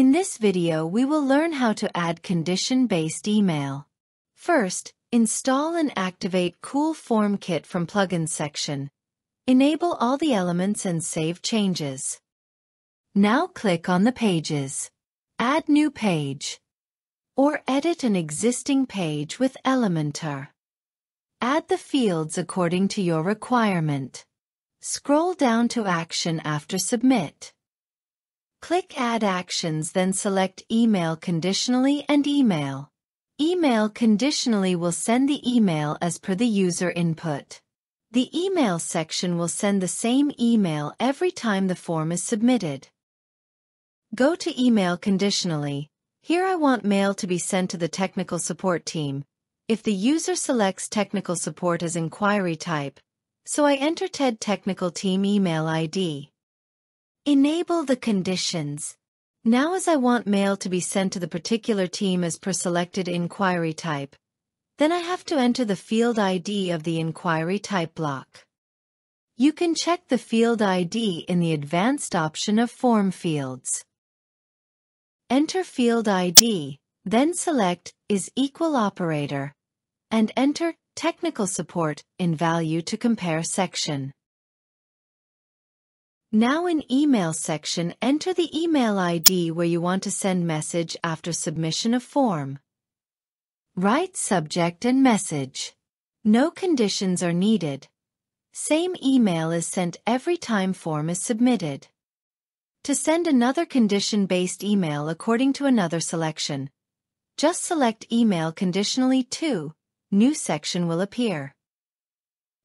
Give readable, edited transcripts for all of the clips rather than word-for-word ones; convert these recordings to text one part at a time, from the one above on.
In this video we will learn how to add condition-based email. First, install and activate Cool Form Kit from Plugin section. Enable all the elements and save changes. Now click on the pages. Add new page. Or edit an existing page with Elementor. Add the fields according to your requirement. Scroll down to Action after Submit. Click Add Actions, then select Email Conditionally and Email. Email Conditionally will send the email as per the user input. The email section will send the same email every time the form is submitted. Go to Email Conditionally. Here I want mail to be sent to the technical support team. If the user selects technical support as inquiry type, so I enter TED technical team email ID. Enable the conditions. Now as I want mail to be sent to the particular team as per selected inquiry type, then I have to enter the field ID of the inquiry type block. You can check the field ID in the advanced option of form fields. Enter field ID, then select is equal operator, and enter technical support in value to compare section. Now in email section, enter the email ID where you want to send message after submission of form. Write subject and message. No conditions are needed. Same email is sent every time form is submitted. To send another condition-based email according to another selection, just select Email Conditionally to, new section will appear.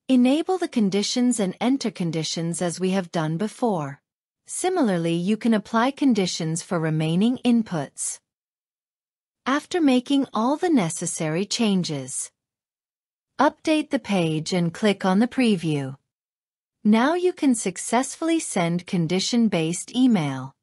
Enable the conditions and enter conditions as we have done before. Similarly, you can apply conditions for remaining inputs. After making all the necessary changes, update the page and click on the preview. Now you can successfully send condition-based email.